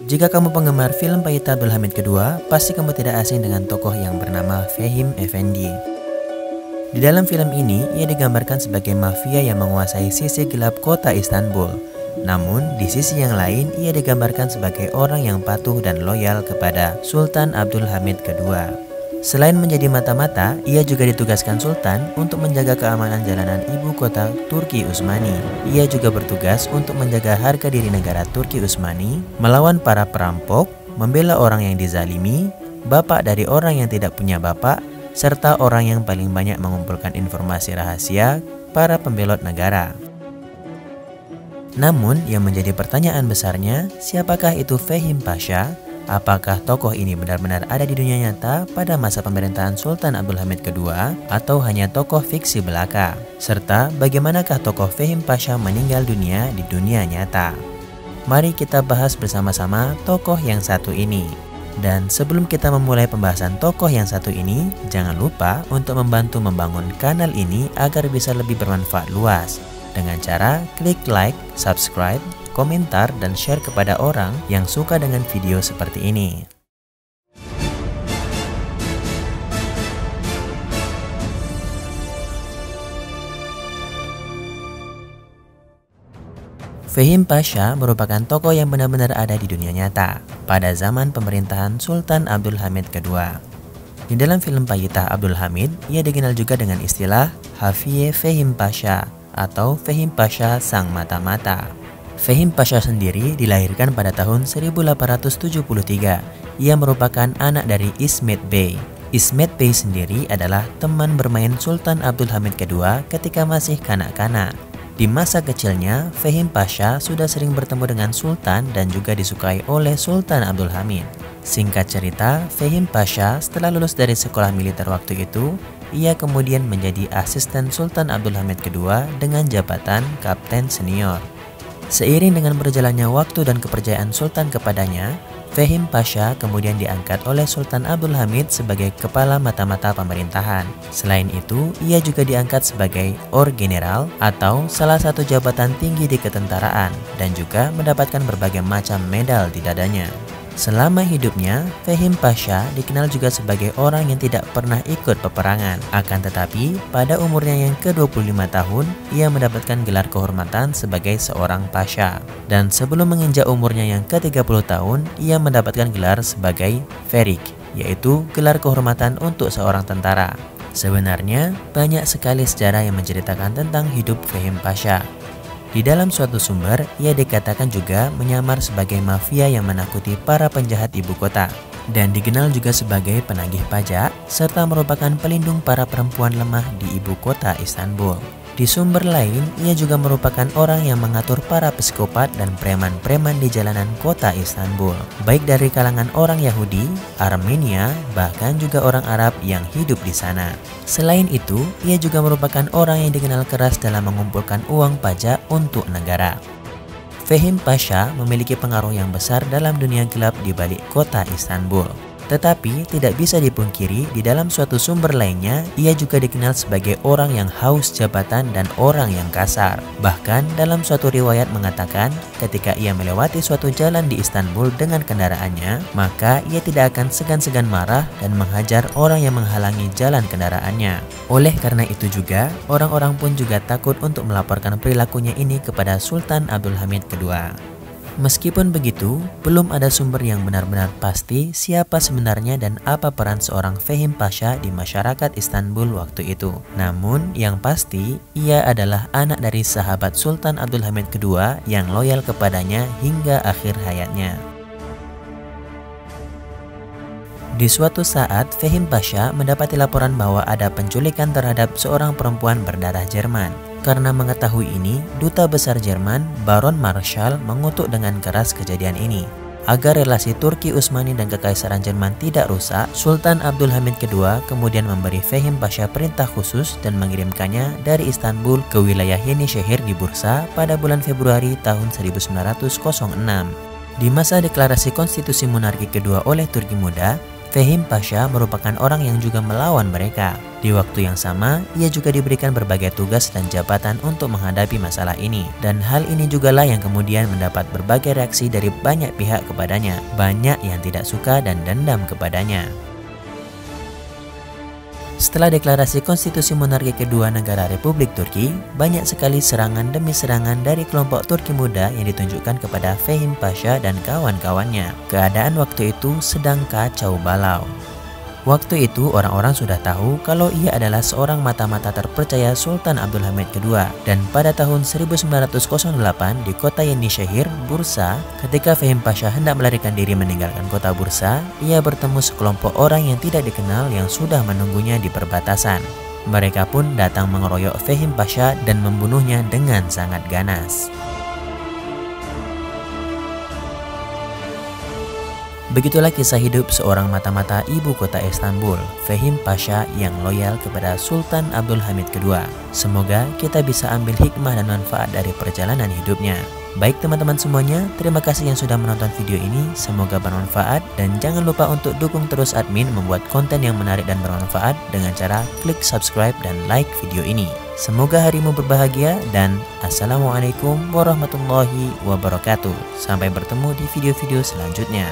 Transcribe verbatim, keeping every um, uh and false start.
Jika kamu penggemar film Payitaht Abdul Hamid kedua, pasti kamu tidak asing dengan tokoh yang bernama Fehim Efendi. Di dalam film ini, ia digambarkan sebagai mafia yang menguasai sisi gelap kota Istanbul. Namun, di sisi yang lain, ia digambarkan sebagai orang yang patuh dan loyal kepada Sultan Abdul Hamid kedua. Selain menjadi mata-mata, ia juga ditugaskan Sultan untuk menjaga keamanan jalanan ibu kota Turki Utsmani. Ia juga bertugas untuk menjaga harga diri negara Turki Utsmani, melawan para perampok, membela orang yang dizalimi, bapak dari orang yang tidak punya bapak, serta orang yang paling banyak mengumpulkan informasi rahasia para pembelot negara. Namun, yang menjadi pertanyaan besarnya, siapakah itu Fehim Pasha? Apakah tokoh ini benar-benar ada di dunia nyata pada masa pemerintahan Sultan Abdul Hamid kedua atau hanya tokoh fiksi belaka? Serta bagaimanakah tokoh Fehim Pasha meninggal dunia di dunia nyata? Mari kita bahas bersama-sama tokoh yang satu ini. Dan sebelum kita memulai pembahasan tokoh yang satu ini, jangan lupa untuk membantu membangun kanal ini agar bisa lebih bermanfaat luas. Dengan cara klik like, subscribe, komentar, dan share kepada orang yang suka dengan video seperti ini. Fehim Pasha merupakan tokoh yang benar-benar ada di dunia nyata pada zaman pemerintahan Sultan Abdul Hamid kedua. Di dalam film Payitaht Abdul Hamid, ia dikenal juga dengan istilah Hafiye Fehim Pasha atau Fehim Pasha Sang Mata-Mata. Fehim Pasha sendiri dilahirkan pada tahun seribu delapan ratus tujuh puluh tiga. Ia merupakan anak dari Ismet Bey. Ismet Bey sendiri adalah teman bermain Sultan Abdul Hamid kedua ketika masih kanak-kanak. Di masa kecilnya, Fehim Pasha sudah sering bertemu dengan Sultan dan juga disukai oleh Sultan Abdul Hamid. Singkat cerita, Fehim Pasha setelah lulus dari sekolah militer waktu itu, ia kemudian menjadi asisten Sultan Abdul Hamid kedua dengan jabatan Kapten Senior. Seiring dengan berjalannya waktu dan kepercayaan Sultan kepadanya, Fehim Pasha kemudian diangkat oleh Sultan Abdul Hamid sebagai kepala mata-mata pemerintahan. Selain itu, ia juga diangkat sebagai Or General atau salah satu jabatan tinggi di ketentaraan dan juga mendapatkan berbagai macam medal di dadanya. Selama hidupnya, Fehim Pasha dikenal juga sebagai orang yang tidak pernah ikut peperangan. Akan tetapi, pada umurnya yang ke-dua puluh lima tahun, ia mendapatkan gelar kehormatan sebagai seorang pasha. Dan sebelum menginjak umurnya yang ke-tiga puluh tahun, ia mendapatkan gelar sebagai Ferik, yaitu gelar kehormatan untuk seorang tentara. Sebenarnya, banyak sekali sejarah yang menceritakan tentang hidup Fehim Pasha. Di dalam suatu sumber, ia dikatakan juga menyamar sebagai mafia yang menakuti para penjahat ibu kota dan dikenal juga sebagai penagih pajak serta merupakan pelindung para perempuan lemah di ibu kota Istanbul. Di sumber lain, ia juga merupakan orang yang mengatur para psikopat dan preman-preman di jalanan kota Istanbul, baik dari kalangan orang Yahudi, Armenia, bahkan juga orang Arab yang hidup di sana. Selain itu, ia juga merupakan orang yang dikenal keras dalam mengumpulkan uang pajak untuk negara. Fehim Pasha memiliki pengaruh yang besar dalam dunia gelap di balik kota Istanbul. Tetapi tidak bisa dipungkiri, di dalam suatu sumber lainnya, ia juga dikenal sebagai orang yang haus jabatan dan orang yang kasar. Bahkan dalam suatu riwayat mengatakan, ketika ia melewati suatu jalan di Istanbul dengan kendaraannya, maka ia tidak akan segan-segan marah dan menghajar orang yang menghalangi jalan kendaraannya. Oleh karena itu juga, orang-orang pun juga takut untuk melaporkan perilakunya ini kepada Sultan Abdul Hamid kedua. Meskipun begitu, belum ada sumber yang benar-benar pasti siapa sebenarnya dan apa peran seorang Fehim Pasha di masyarakat Istanbul waktu itu. Namun, yang pasti, ia adalah anak dari sahabat Sultan Abdul Hamid kedua yang loyal kepadanya hingga akhir hayatnya. Di suatu saat, Fehim Pasha mendapati laporan bahwa ada penculikan terhadap seorang perempuan berdarah Jerman. Karena mengetahui ini, Duta Besar Jerman, Baron Marshall, mengutuk dengan keras kejadian ini. Agar relasi Turki Utsmani dan Kekaisaran Jerman tidak rusak, Sultan Abdul Hamid kedua kemudian memberi Fehim Pasha perintah khusus dan mengirimkannya dari Istanbul ke wilayah Yenişehir di Bursa pada bulan Februari tahun seribu sembilan ratus enam. Di masa deklarasi konstitusi monarki kedua oleh Turki Muda, Fehim Pasha merupakan orang yang juga melawan mereka. Di waktu yang sama, ia juga diberikan berbagai tugas dan jabatan untuk menghadapi masalah ini. Dan hal ini jugalah yang kemudian mendapat berbagai reaksi dari banyak pihak kepadanya. Banyak yang tidak suka dan dendam kepadanya. Setelah deklarasi konstitusi monarki kedua negara Republik Turki, banyak sekali serangan demi serangan dari kelompok Turki Muda yang ditunjukkan kepada Fehim Pasha dan kawan-kawannya. Keadaan waktu itu sedang kacau balau. Waktu itu orang-orang sudah tahu kalau ia adalah seorang mata-mata terpercaya Sultan Abdul Hamid kedua. Dan pada tahun seribu sembilan ratus delapan di kota Yenişehir, Bursa, ketika Fehim Pasha hendak melarikan diri meninggalkan kota Bursa, ia bertemu sekelompok orang yang tidak dikenal yang sudah menunggunya di perbatasan. Mereka pun datang mengeroyok Fehim Pasha dan membunuhnya dengan sangat ganas. Begitulah kisah hidup seorang mata-mata ibu kota Istanbul, Fehim Pasha yang loyal kepada Sultan Abdul Hamid kedua. Semoga kita bisa ambil hikmah dan manfaat dari perjalanan hidupnya. Baik teman-teman semuanya, terima kasih yang sudah menonton video ini, semoga bermanfaat. Dan jangan lupa untuk dukung terus admin membuat konten yang menarik dan bermanfaat dengan cara klik subscribe dan like video ini. Semoga harimu berbahagia dan Assalamualaikum warahmatullahi wabarakatuh. Sampai bertemu di video-video selanjutnya.